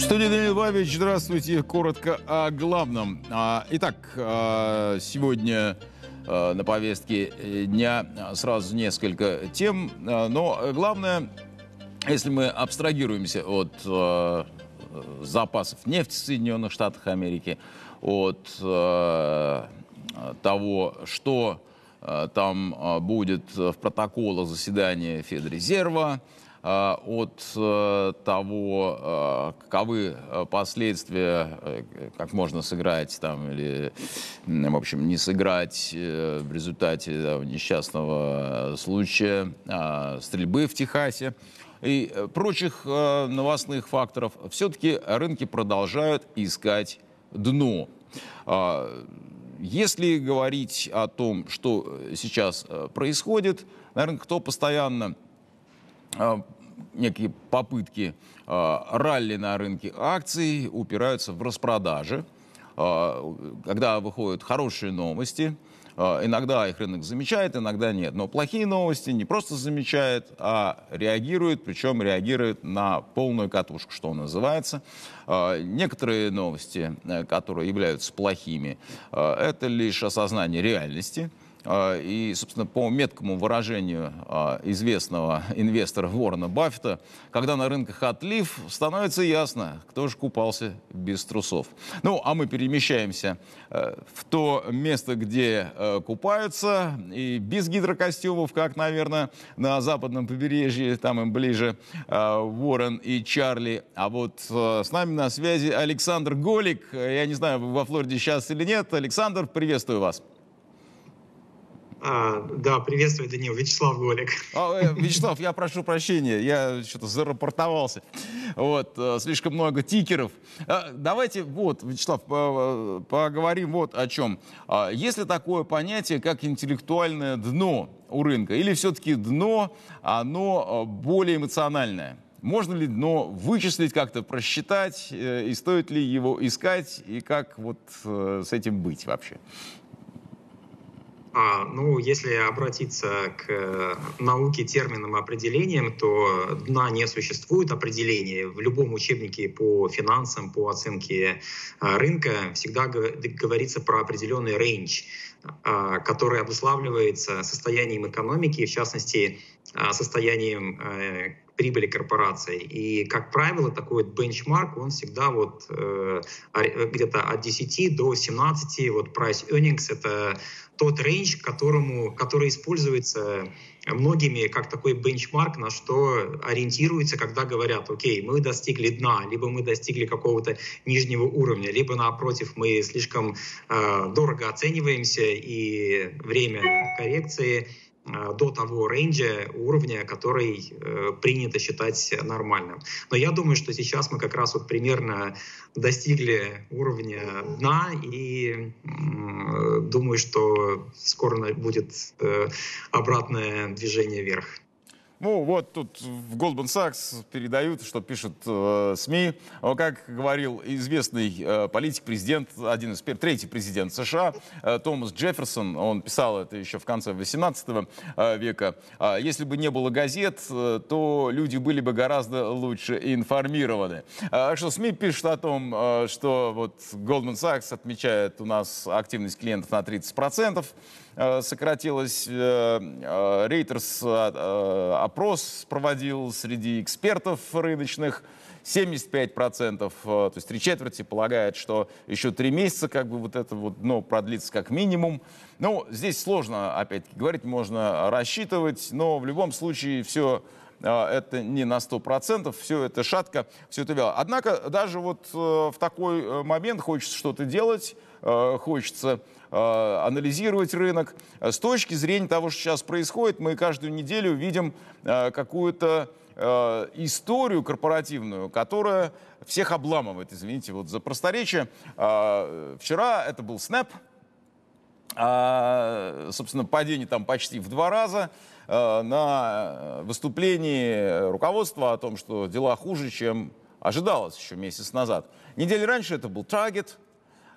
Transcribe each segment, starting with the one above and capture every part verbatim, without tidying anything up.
Стонин Дмитрович, здравствуйте. Коротко о главном. Итак, сегодня на повестке дня сразу несколько тем. Но главное, если мы абстрагируемся от запасов нефти в Соединенных Штатах Америки, от того, что там будет в протоколах заседания Федрезерва, от того, каковы последствия, как можно сыграть там или, в общем, не сыграть в результате там, несчастного случая стрельбы в Техасе и прочих новостных факторов, все-таки рынки продолжают искать дно. Если говорить о том, что сейчас происходит на рынке, то постоянно некие попытки ралли на рынке акций упираются в распродажи, когда выходят хорошие новости. Иногда их рынок замечает, иногда нет. Но плохие новости не просто замечает, а реагирует, причем реагирует на полную катушку, что называется. Некоторые новости, которые являются плохими, это лишь осознание реальности. И, собственно, по меткому выражению известного инвестора Уоррена Баффета, когда на рынках отлив, становится ясно, кто же купался без трусов. Ну, а мы перемещаемся в то место, где купаются, и без гидрокостюмов, как, наверное, на западном побережье, там им ближе Уоррен и Чарли. А вот с нами на связи Александр Голик. Я не знаю, вы во Флориде сейчас или нет. Александр, приветствую вас. А, да, приветствую, Данил. Вячеслав Голик. А, Вячеслав, я прошу прощения, я что-то зарапортовался. Вот, слишком много тикеров. Давайте, вот, Вячеслав, поговорим вот о чем. Есть ли такое понятие, как интеллектуальное дно у рынка? Или все-таки дно, оно более эмоциональное? Можно ли дно вычислить, как-то просчитать? И стоит ли его искать? И как вот с этим быть вообще? А, ну, если обратиться к науке, терминам, определениям, то дна не существует определения. В любом учебнике по финансам, по оценке рынка всегда говорится про определенный рейндж, который обуславливается состоянием экономики, в частности, состоянием прибыли корпораций. И, как правило, такой бенчмарк, он всегда вот э, где-то от десяти до семнадцати, вот price earnings — это тот рейндж, которому, который используется многими как такой бенчмарк, на что ориентируются, когда говорят: окей, мы достигли дна, либо мы достигли какого-то нижнего уровня, либо, напротив, мы слишком э, дорого оцениваемся, и время коррекции до того рейнджа, уровня, который э, принято считать нормальным. Но я думаю, что сейчас мы как раз вот примерно достигли уровня дна, и э, думаю, что скоро будет э, обратное движение вверх. Ну, вот тут в Goldman Sachs передают, что пишут э, СМИ. Как говорил известный э, политик, президент, один из, третий президент США, э, Томас Джефферсон, он писал это еще в конце восемнадцатого века, э, если бы не было газет, э, то люди были бы гораздо лучше информированы. А что СМИ пишут о том, э, что вот Goldman Sachs отмечает у нас активность клиентов на тридцать процентов, сократилась. Reuters опрос проводил среди экспертов рыночных. семьдесят пять процентов, то есть три четверти, полагает, что еще три месяца как бы вот это вот дно продлится как минимум. Ну, здесь сложно, опять-таки, говорить, можно рассчитывать, но в любом случае все это не на сто процентов, все это шатко, все это вяло. Однако даже вот в такой момент хочется что-то делать, хочется анализировать рынок. С точки зрения того, что сейчас происходит, мы каждую неделю видим какую-то историю корпоративную, которая всех обламывает. Извините вот за просторечие. Вчера это был Snap. Собственно, падение там почти в два раза. На выступлении руководства о том, что дела хуже, чем ожидалось еще месяц назад. Неделю раньше это был Target.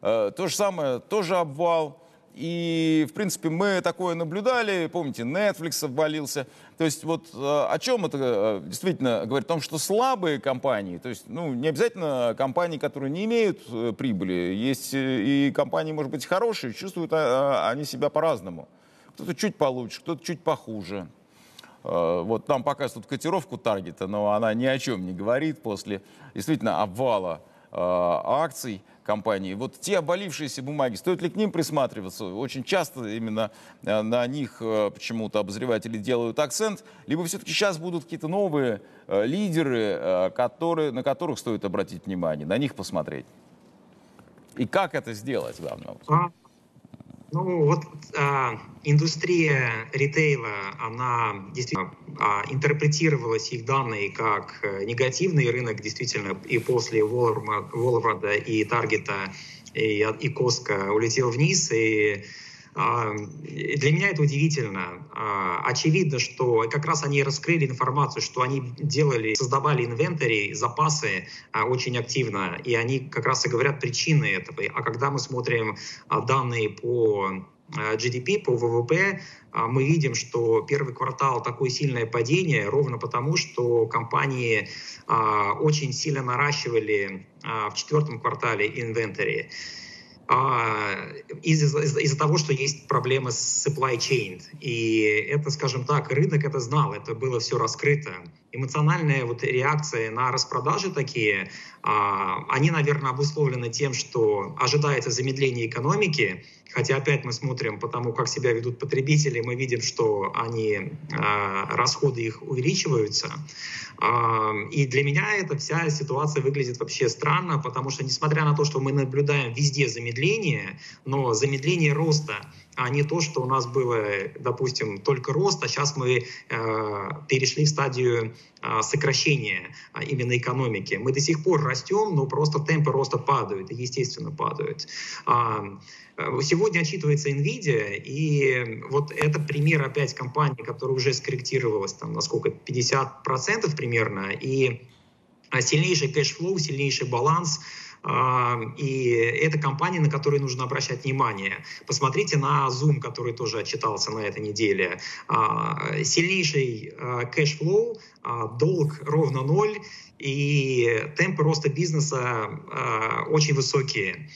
То же самое, тоже обвал. И, в принципе, мы такое наблюдали. Помните, Netflix обвалился. То есть вот о чем это действительно говорит? О том, что слабые компании, то есть ну, не обязательно компании, которые не имеют прибыли. Есть и компании, может быть, хорошие, чувствуют они себя по-разному. Кто-то чуть получше, кто-то чуть похуже. Вот нам показывают котировку Target, но она ни о чем не говорит после действительно обвала акций компании. Вот те обвалившиеся бумаги, стоит ли к ним присматриваться? Очень часто именно на них почему-то обозреватели делают акцент. Либо все-таки сейчас будут какие-то новые лидеры, которые, на которых стоит обратить внимание, на них посмотреть. И как это сделать, главное? Ну вот а, индустрия ритейла, она действительно а, интерпретировалась их данные как негативный рынок, действительно, и после Walmart и Target и, и Costco улетел вниз, и а, для меня это удивительно. А, очевидно, что как раз они раскрыли информацию, что они делали, создавали инвентарь, запасы а, очень активно, и они как раз и говорят причины этого. А когда мы смотрим а, данные по а, джи ди пи, по вэ вэ пэ, а, мы видим, что первый квартал такое сильное падение ровно потому, что компании а, очень сильно наращивали а, в четвертом квартале инвентарь. Из-за из- из- того, что есть проблемы с supply chain. И это, скажем так, рынок это знал, это было все раскрыто. Эмоциональные вот реакции на распродажи такие, а, они, наверное, обусловлены тем, что ожидается замедление экономики, хотя опять мы смотрим по тому, как себя ведут потребители, мы видим, что они, а, расходы их увеличиваются. А, и для меня эта вся ситуация выглядит вообще странно, потому что, несмотря на то, что мы наблюдаем везде замедление, но замедление роста, а не то, что у нас было, допустим, только рост, а сейчас мы э, перешли в стадию э, сокращения э, именно экономики. Мы до сих пор растем, но просто темпы роста падают, естественно, падают. А, сегодня отчитывается Nvidia, и вот это пример опять компании, которая уже скорректировалась, там, на сколько, пятьдесят процентов примерно, и сильнейший кэшфлоу, сильнейший баланс. И это компания, на которую нужно обращать внимание. Посмотрите на Zoom, который тоже отчитался на этой неделе. Сильнейший кэшфлоу, долг ровно ноль, и темпы роста бизнеса очень высокие.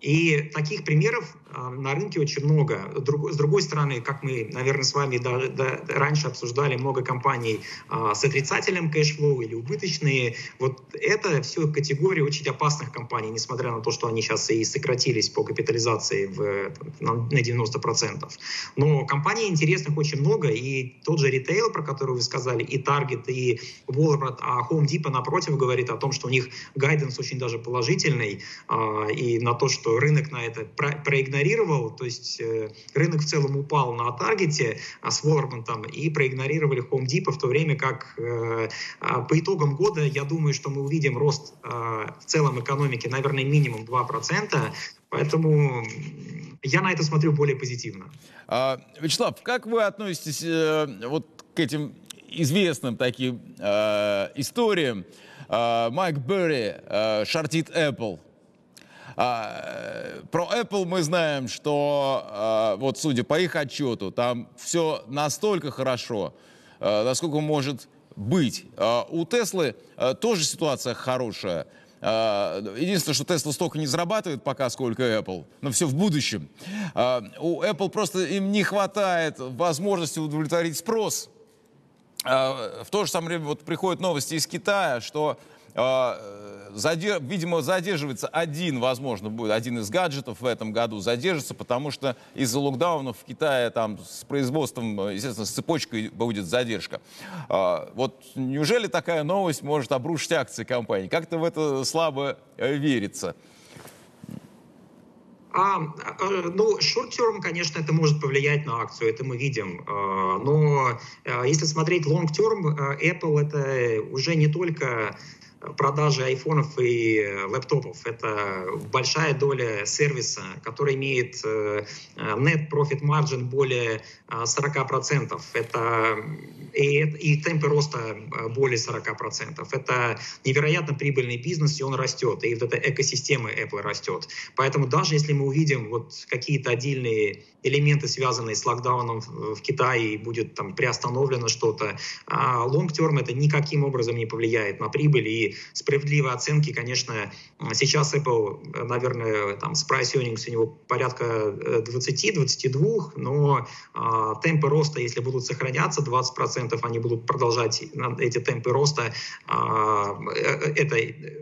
И таких примеров на рынке очень много. С другой стороны, как мы, наверное, с вами до, до, раньше обсуждали, много компаний а, с отрицательным кэшфлоу или убыточные. Вот это все категория очень опасных компаний, несмотря на то, что они сейчас и сократились по капитализации в, там, на девяносто процентов. Но компаний интересных очень много, и тот же ритейл, про который вы сказали, и Target, и Walmart, а Home Depot, напротив, говорит о том, что у них гайденс очень даже положительный, а, и на то, что рынок на это про- проигнорировал, то есть э, рынок в целом упал на Таргете а с Уормантом и проигнорировали Home Depot, в то время как э, по итогам года, я думаю, что мы увидим рост э, в целом экономики, наверное, минимум два процента, поэтому я на это смотрю более позитивно. А, Вячеслав, как вы относитесь э, вот к этим известным таким э, историям? Э, Майк Берри э, шортит Apple. А, про Apple мы знаем, что, а, вот судя по их отчету, там все настолько хорошо, а, насколько может быть. А, у Tesla а, тоже ситуация хорошая. А, единственное, что Tesla столько не зарабатывает пока, сколько Apple, но все в будущем. А, у Apple просто им не хватает возможности удовлетворить спрос. А, в то же самое время вот приходят новости из Китая, что... Задерж... Видимо, задерживается один, возможно, будет один из гаджетов в этом году задержится, потому что из-за локдаунов в Китае там с производством, естественно, с цепочкой будет задержка. Вот неужели такая новость может обрушить акции компании? Как-то в это слабо верится. А, ну, шорт-терм, конечно, это может повлиять на акцию, это мы видим. Но если смотреть лонг-терм, Apple это уже не только продажи айфонов и лэптопов. Это большая доля сервиса, который имеет net profit margin более сорок процентов. Это и, и темпы роста более сорок процентов. Это невероятно прибыльный бизнес, и он растет. И вот эта экосистема Apple растет. Поэтому даже если мы увидим вот какие-то отдельные элементы, связанные с локдауном в Китае, и будет там приостановлено что-то, long-term это никаким образом не повлияет на прибыль. И справедливые оценки, конечно, сейчас Apple, наверное, там с price earnings у него порядка двадцать-двадцать два, но а, темпы роста, если будут сохраняться двадцать процентов, они будут продолжать эти темпы роста. А, это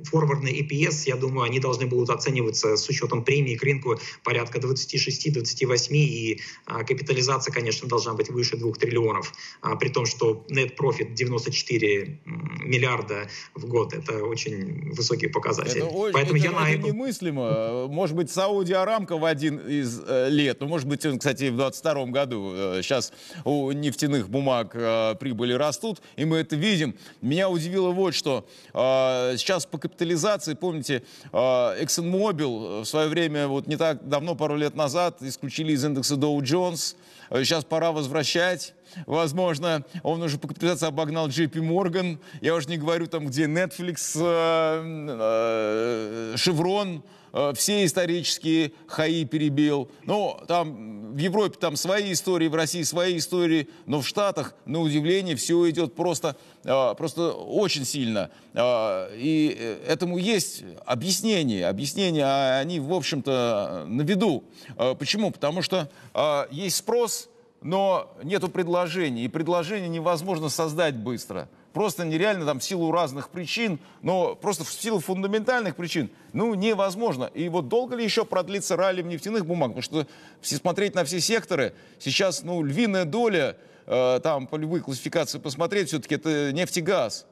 форвардный и пи эс, я думаю, они должны будут оцениваться с учетом премии к рынку порядка двадцать шесть - двадцать восемь, и а, капитализация, конечно, должна быть выше двух триллионов, а, при том, что net profit девяносто четыре миллиарда в год. Это очень высокий показатель. Это, Поэтому это, я это на Apple... немыслимо. Может быть, Saudi Aramco в один из э, лет, ну, может быть, он, кстати, в двадцать втором году, э, сейчас у нефтяных бумаг э, прибыли растут, и мы это видим. Меня удивило вот что. Э, сейчас по капитализации, помните, э, ExxonMobil в свое время, вот не так давно, пару лет назад, исключили из индекса Dow Jones. Э, сейчас пора возвращать. Возможно, он уже по капитализации обогнал Джей Пи Морган. Я уже не говорю там, где Netflix, э, э, Chevron, э, все исторические хаи перебил. Ну, там в Европе там свои истории, в России свои истории, но в Штатах, на удивление, все идет просто, э, просто очень сильно. Э, и этому есть объяснение. Объяснения, а они, в общем-то, на виду. Э, почему? Потому что э, есть спрос, но нету предложений, и предложения невозможно создать быстро. Просто нереально, там, в силу разных причин, но просто в силу фундаментальных причин, ну, невозможно. И вот долго ли еще продлится ралли в нефтяных бумагах? Потому что если смотреть на все секторы, сейчас, ну, львиная доля, э, там, по любой классификации посмотреть, все-таки это нефть и газ.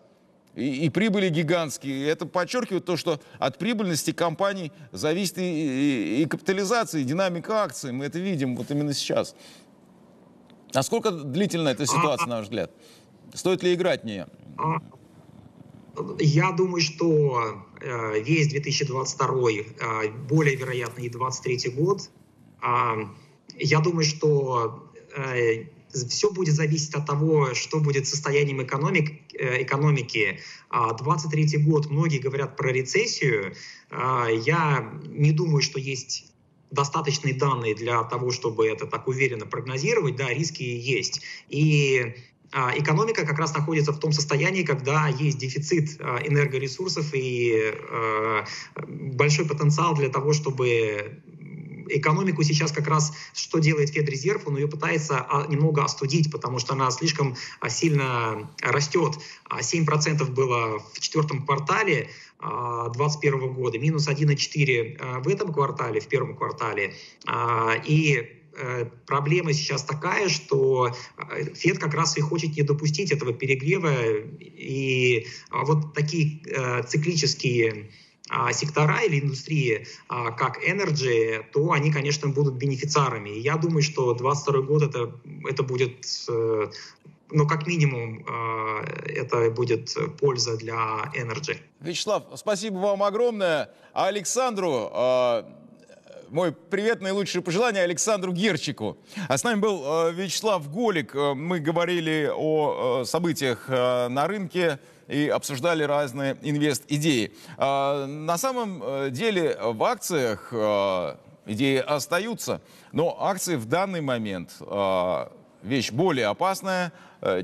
И, и прибыли гигантские. И это подчеркивает то, что от прибыльности компаний зависит и, и, и капитализация, и динамика акций. Мы это видим вот именно сейчас. Насколько длительна эта ситуация, на ваш взгляд? Стоит ли играть в нее? Я думаю, что весь две тысячи двадцать второй, более вероятно, и двадцать третий год. Я думаю, что все будет зависеть от того, что будет состоянием экономик, экономики. двадцать третий год, многие говорят про рецессию. Я не думаю, что есть достаточные данные для того, чтобы это так уверенно прогнозировать. Да, риски есть. И а, экономика как раз находится в том состоянии, когда есть дефицит а, энергоресурсов и а, большой потенциал для того, чтобы... Экономику сейчас как раз, что делает Федрезерв, он ее пытается немного остудить, потому что она слишком сильно растет. семь процентов было в четвертом квартале две тысячи двадцать первого года, минус один и четыре в этом квартале, в первом квартале. И проблема сейчас такая, что Фед как раз и хочет не допустить этого перегрева. И вот такие циклические сектора или индустрии, как Energy, то они, конечно, будут бенефициарами. И я думаю, что двадцать второй год это, это будет, ну, как минимум, это будет польза для Energy. Вячеслав, спасибо вам огромное. А Александру мой привет, наилучшие пожелания Александру Герчику. А с нами был Вячеслав Голик. Мы говорили о событиях на рынке и обсуждали разные инвест-идеи. На самом деле в акциях идеи остаются, но акции в данный момент вещь более опасная,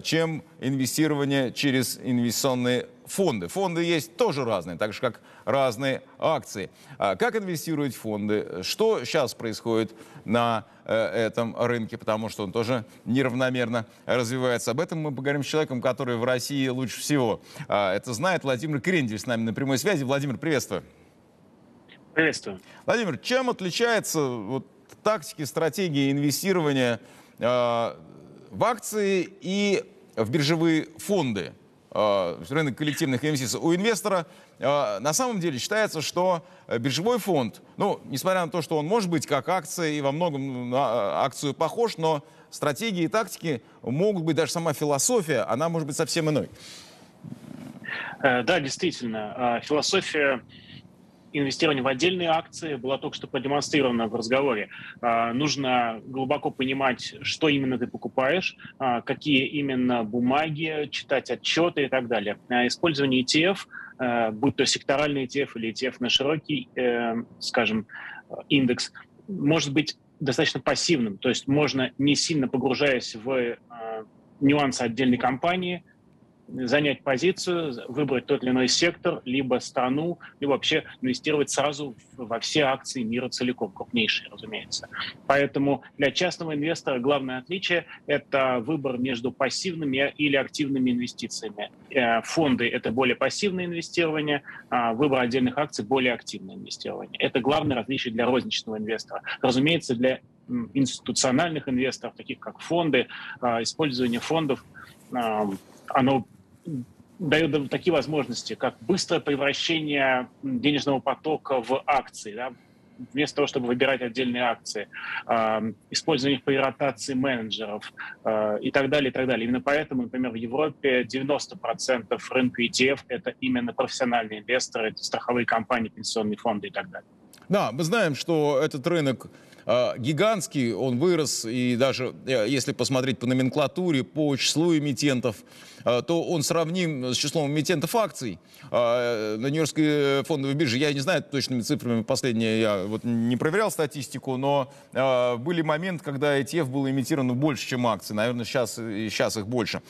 чем инвестирование через инвестиционные фонды. Фонды есть тоже разные, так же как разные акции. Как инвестировать в фонды? Что сейчас происходит на этом рынке? Потому что он тоже неравномерно развивается. Об этом мы поговорим с человеком, который в России лучше всего это знает. Владимир Крендель с нами на прямой связи. Владимир, приветствую. Приветствую. Владимир, чем отличается вот, тактики, стратегии инвестирования э, в акции и в биржевые фонды? Рынок коллективных инвестиций. У инвестора э, на самом деле считается, что биржевой фонд, ну, несмотря на то, что он может быть как акция и во многом на акцию похож, но стратегии и тактики могут быть, даже сама философия, она может быть совсем иной. Да, действительно, философия инвестирования в отдельные акции была только что продемонстрирована в разговоре. Нужно глубоко понимать, что именно ты покупаешь, какие именно бумаги, читать отчеты и так далее. Использование и ти эф, будь то секторальный и ти эф или и ти эф на широкий, скажем, индекс, может быть достаточно пассивным. То есть можно, не сильно погружаясь в нюансы отдельной компании, занять позицию, выбрать тот или иной сектор, либо страну, либо вообще инвестировать сразу во все акции мира целиком, крупнейшие, разумеется. Поэтому для частного инвестора главное отличие – это выбор между пассивными или активными инвестициями. Фонды – это более пассивное инвестирование, а выбор отдельных акций – более активное инвестирование. Это главное различие для розничного инвестора. Разумеется, для институциональных инвесторов, таких как фонды, использование фондов, оно дает такие возможности, как быстрое превращение денежного потока в акции, да? Вместо того, чтобы выбирать отдельные акции, э, использование их при ротации менеджеров э, и так далее, и так далее. Именно поэтому, например, в Европе девяносто процентов рынка и ти эф – это именно профессиональные инвесторы, страховые компании, пенсионные фонды и так далее. Да, мы знаем, что этот рынок гигантский, он вырос, и даже если посмотреть по номенклатуре, по числу эмитентов, то он сравним с числом эмитентов акций на Нью-Йоркской фондовой бирже. Я не знаю точными цифрами, последние я вот не проверял статистику, но были моменты, когда и ти эф было имитировано больше, чем акции. Наверное, сейчас, сейчас их больше.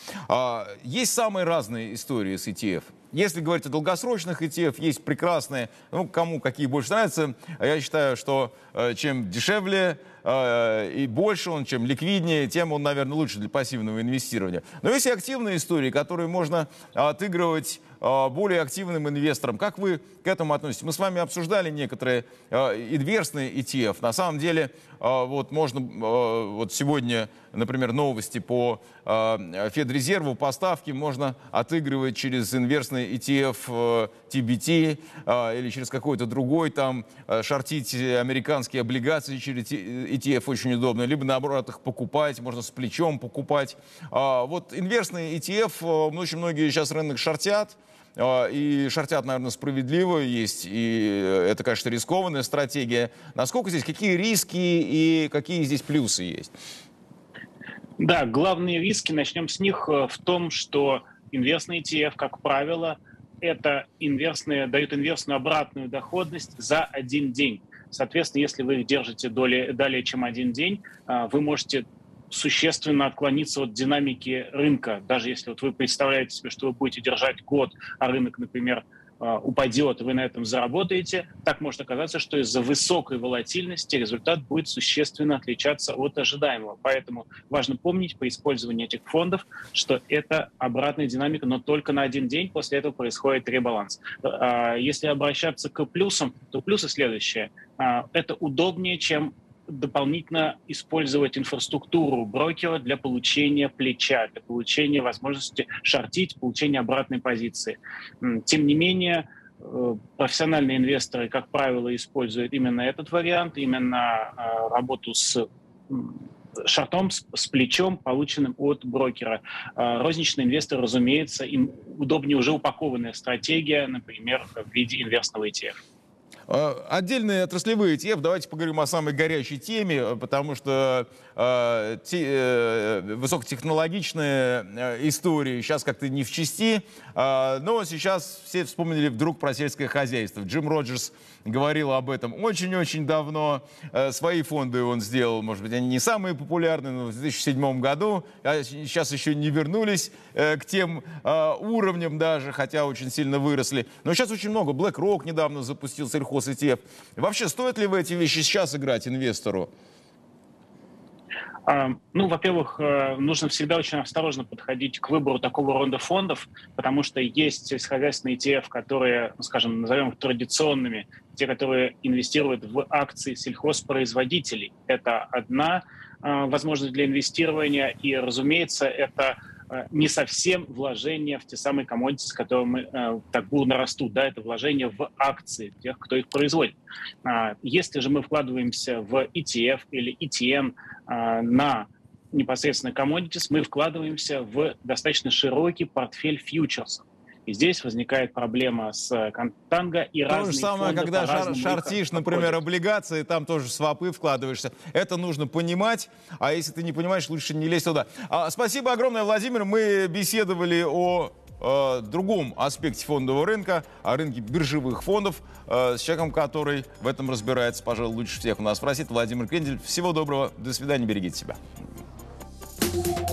Есть самые разные истории с и ти эф. Если говорить о долгосрочных и ти эф, есть прекрасные, ну, кому какие больше нравятся. Я считаю, что э, чем дешевле э, и больше он, чем ликвиднее, тем он, наверное, лучше для пассивного инвестирования. Но есть и активные истории, которые можно отыгрывать э, более активным инвесторам. Как вы к этому относитесь? Мы с вами обсуждали некоторые э, инверсные и ти эф. На самом деле, э, вот можно, э, вот сегодня, например, новости по э, Федрезерву, поставки можно отыгрывать через инверсный и ти эф э, ти би ти э, или через какой-то другой, там, э, шортить американские облигации через и ти эф очень удобно, либо наоборот их покупать, можно с плечом покупать. Э, вот инверсный и ти эф, э, очень многие сейчас рынок шортят, э, и шортят, наверное, справедливо, есть, и это, конечно, рискованная стратегия. Насколько здесь, какие риски и какие здесь плюсы есть? Да, главные риски, начнем с них, в том, что инверсные и ти эф, как правило, это инверсные, дают инверсную обратную доходность за один день. Соответственно, если вы их держите доли, далее, чем один день, вы можете существенно отклониться от динамики рынка. Даже если вот вы представляете себе, что вы будете держать год, а рынок, например, упадет, вы на этом заработаете, так может оказаться, что из-за высокой волатильности результат будет существенно отличаться от ожидаемого. Поэтому важно помнить при использовании этих фондов, что это обратная динамика, но только на один день, после этого происходит ребаланс. Если обращаться к плюсам, то плюсы следующие. Это удобнее, чем дополнительно использовать инфраструктуру брокера для получения плеча, для получения возможности шортить, получения обратной позиции. Тем не менее, профессиональные инвесторы, как правило, используют именно этот вариант, именно работу с шортом, с плечом, полученным от брокера. Розничный инвестор, разумеется, им удобнее уже упакованная стратегия, например, в виде инверсного и ти эф. Отдельные отраслевые и ти эф, давайте поговорим о самой горячей теме, потому что э, те, э, высокотехнологичные э, истории сейчас как-то не в чести, э, но сейчас все вспомнили вдруг про сельское хозяйство. Джим Роджерс говорил об этом очень-очень давно, э, свои фонды он сделал, может быть, они не самые популярные, но в две тысячи седьмом году, а сейчас еще не вернулись э, к тем э, уровням даже, хотя очень сильно выросли. Но сейчас очень много, BlackRock недавно запустил сельхоз и ти эф. Вообще, стоит ли в эти вещи сейчас играть инвестору? Ну, во-первых, нужно всегда очень осторожно подходить к выбору такого рода фондов, потому что есть сельскохозяйственные и ти эф, которые, скажем, назовем их традиционными, те, которые инвестируют в акции сельхозпроизводителей. Это одна возможность для инвестирования, и, разумеется, это не совсем вложения в те самые commodities, которые мы, э, так бурно растут, да, это вложения в акции тех, кто их производит. А если же мы вкладываемся в и ти эф или и ти эн э, на непосредственно commodities, мы вкладываемся в достаточно широкий портфель фьючерсов. И здесь возникает проблема с контанго и разные фонды. То же самое, когда шар, шортишь, например, облигации, там тоже свапы вкладываешься. Это нужно понимать, а если ты не понимаешь, лучше не лезь туда. А, спасибо огромное, Владимир. Мы беседовали о э, другом аспекте фондового рынка, о рынке биржевых фондов, э, с человеком, который в этом разбирается, пожалуй, лучше всех у нас спросит. Владимир Крендель. Всего доброго. До свидания. Берегите себя.